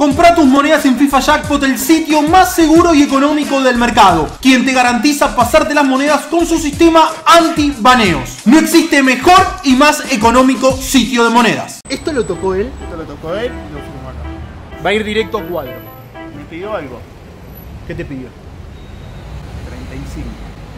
Compra tus monedas en FIFA Jackpot, el sitio más seguro y económico del mercado, quien te garantiza pasarte las monedas con su sistema anti-baneos. No existe mejor y más económico sitio de monedas. ¿Esto lo tocó él? Esto lo tocó él, lo firmó acá. Va a ir directo a cuadro. Me pidió algo. ¿Qué te pidió? 35.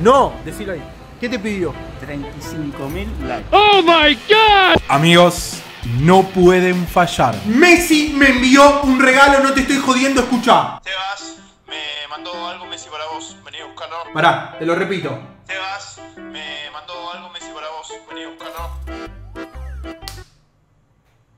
No, decilo ahí. ¿Qué te pidió? 35.000 likes. ¡Oh my God! Amigos, no pueden fallar. Messi me envió un regalo, no te estoy jodiendo, escuchá. Sebas, me mandó algo Messi para vos, vení a buscarlo. Pará, te lo repito. Sebas, me mandó algo Messi para vos, vení a buscarlo.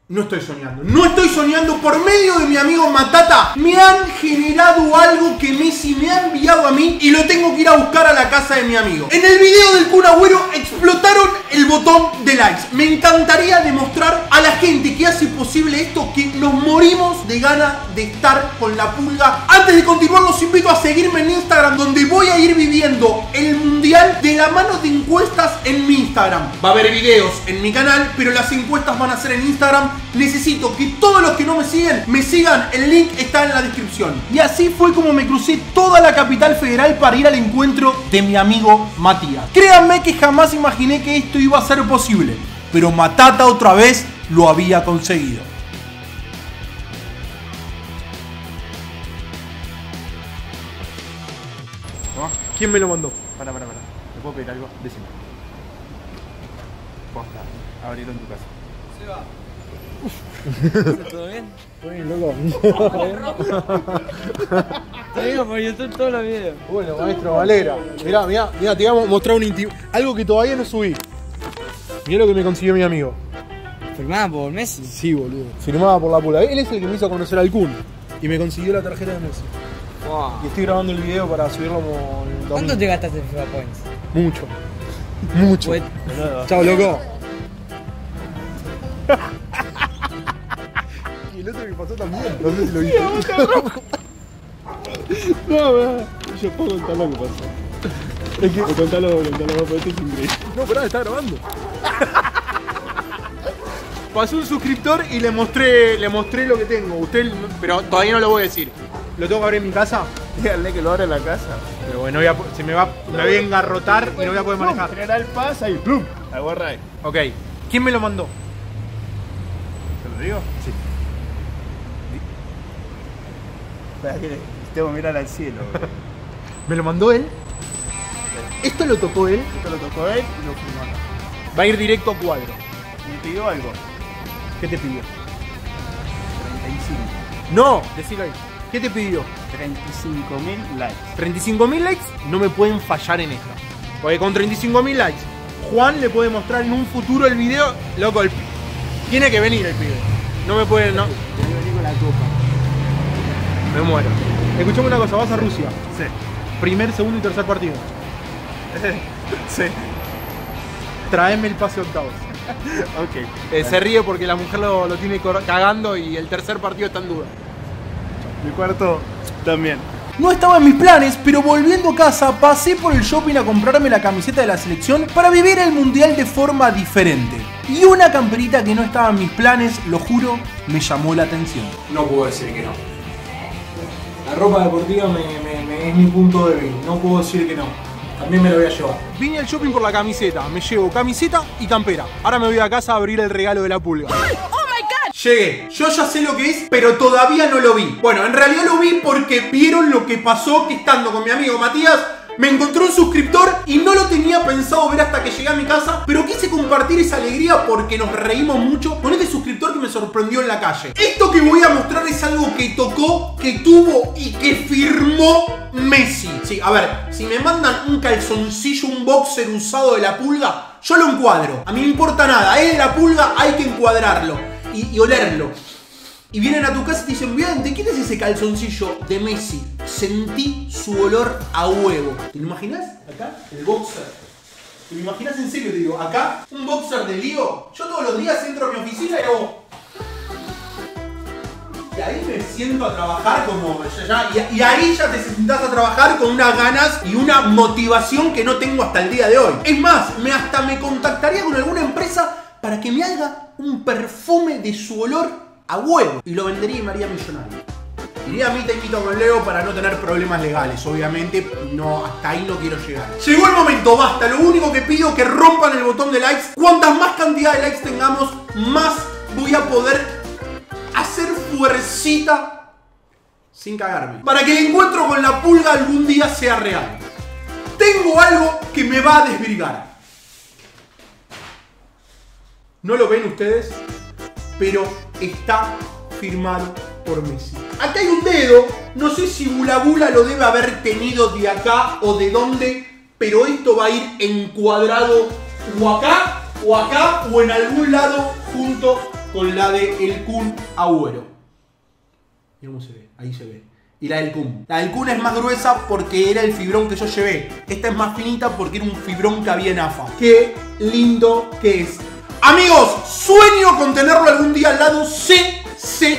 No estoy soñando, no estoy soñando. Por medio de mi amigo Matata me han generado algo que Messi me ha enviado a mí y lo tengo que ir a buscar a la casa de mi amigo. En el video del Kun Agüero explotaron el botón de likes. Me encantaría demostrar a la gente que hace posible esto, que nos morimos de ganas de estar con la pulga. Antes de continuar, los invito a seguirme en Instagram, donde voy a ir viviendo el mundial de la mano de encuestas en mi Instagram. Va a haber videos en mi canal, pero las encuestas van a ser en Instagram. Necesito que todos los que no me siguen, me sigan. El link está en la descripción. Y así fue como me crucé toda la capital federal para ir al encuentro de mi amigo Matías. Créanme que jamás imaginé que esto iba a ser posible, pero Matata otra vez lo había conseguido. ¿Quién me lo mandó? Para. ¿Te puedo pedir algo? Decime. Posta, abrilo en tu casa. Se va. ¿Todo bien? Todo bien, loco. Te digo, por YouTube todos los videos. Bueno, maestro, me alegra. Mirá, te voy a mostrar algo que todavía no subí. Mirá lo que me consiguió mi amigo. ¿Firmada por Messi? Sí, boludo. Firmada por la pulga. Él es el que me hizo conocer al Kun. Y me consiguió la tarjeta de Messi. Wow. Y estoy grabando el video para subirlo como... ¿Cuánto te gastaste en FIFA Points? Mucho. Pues... Chao, loco. Y el otro que pasó también. No sé si lo viste. No, yo puedo contar lo que pasó. Es que... Contalo, porque esto es increíble. No, pará, está grabando. Pasó un suscriptor y le mostré lo que tengo. Usted, pero todavía no lo voy a decir. ¿Lo tengo que abrir en mi casa? Díganle que lo abra en la casa. Pero bueno, me voy a engarrotar y no voy a poder manejar. General pasa y plum. Aguarra ahí. Ok. ¿Quién me lo mandó? ¿Te lo digo? Sí. Espera que tengo que mirar al cielo. ¿Me lo mandó él? ¿Esto lo tocó él? Esto lo tocó él y lo firmó. Va a ir directo a cuadro. Me pidió algo. ¿Qué te pidió? 35. No, decilo ahí. ¿Qué te pidió? 35.000 likes. 35.000 likes no me pueden fallar en esto. Porque con 35.000 likes, Juan le puede mostrar en un futuro el video. Loco, tiene que venir el pibe. No me puede, no. Tiene que venir con la copa. Me muero. Escuchame una cosa, vas a Rusia. Sí. Primer, segundo y tercer partido. Sí. Traeme el pase octavos. Ok. Se ríe porque la mujer lo tiene cagando y el tercer partido está en duda. Mi cuarto también. No estaba en mis planes, pero volviendo a casa pasé por el shopping a comprarme la camiseta de la selección para vivir el mundial de forma diferente. Y una camperita que no estaba en mis planes, lo juro, me llamó la atención. No puedo decir que no. La ropa deportiva es mi punto débil, no puedo decir que no. También me lo voy a llevar. Vine al shopping por la camiseta, me llevo camiseta y campera. Ahora me voy a casa a abrir el regalo de la pulga. Llegué, yo ya sé lo que es, pero todavía no lo vi. Bueno, en realidad lo vi porque vieron lo que pasó, que estando con mi amigo Matías me encontró un suscriptor y no lo tenía pensado ver hasta que llegué a mi casa, pero quise compartir esa alegría porque nos reímos mucho con este suscriptor que me sorprendió en la calle. Esto que voy a mostrar es algo que tocó, que tuvo y que firmó Messi. Sí, a ver, si me mandan un calzoncillo, un boxer usado de la pulga, yo lo encuadro. A mí no importa nada, es de la pulga, hay que encuadrarlo. Y olerlo. Y vienen a tu casa y te dicen, mira, ¿de quién es ese calzoncillo? De Messi. Sentí su olor a huevo. ¿Te lo imaginas? Acá, el boxer. ¿Te lo imaginas en serio? Te digo, acá, un boxer de lío. Yo todos los días entro a mi oficina y hago... Y ahí me siento a trabajar como... Y ahí ya te sentás a trabajar con unas ganas y una motivación que no tengo hasta el día de hoy. Es más, hasta me contactaría con alguna empresa para que me haga un perfume de su olor a huevo. Y lo vendería y me haría millonario. Iría a mí, te invito con Leo para no tener problemas legales, obviamente. No, hasta ahí no quiero llegar. Llegó el momento, basta. Lo único que pido es que rompan el botón de likes. Cuantas más cantidad de likes tengamos, más voy a poder hacer fuercita sin cagarme, para que el encuentro con la pulga algún día sea real. Tengo algo que me va a desvirgar. No lo ven ustedes, pero está firmado por Messi. Acá hay un dedo, no sé si Bula Bula lo debe haber tenido de acá o de dónde, pero esto va a ir encuadrado o acá, o en algún lado junto con la de el Kun Agüero. Mirá cómo se ve, ahí se ve. Y la del Kun. La del Kun es más gruesa porque era el fibrón que yo llevé. Esta es más finita porque era un fibrón que había en AFA. Qué lindo que es. Amigos, sueño con tenerlo algún día al lado. Sé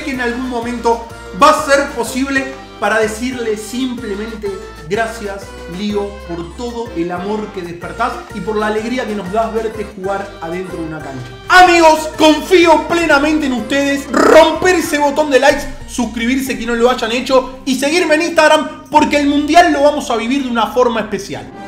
que en algún momento va a ser posible, para decirle simplemente gracias, Leo, por todo el amor que despertás y por la alegría que nos das verte jugar adentro de una cancha. Amigos, confío plenamente en ustedes. Romper ese botón de likes, suscribirse que no lo hayan hecho y seguirme en Instagram, porque el mundial lo vamos a vivir de una forma especial.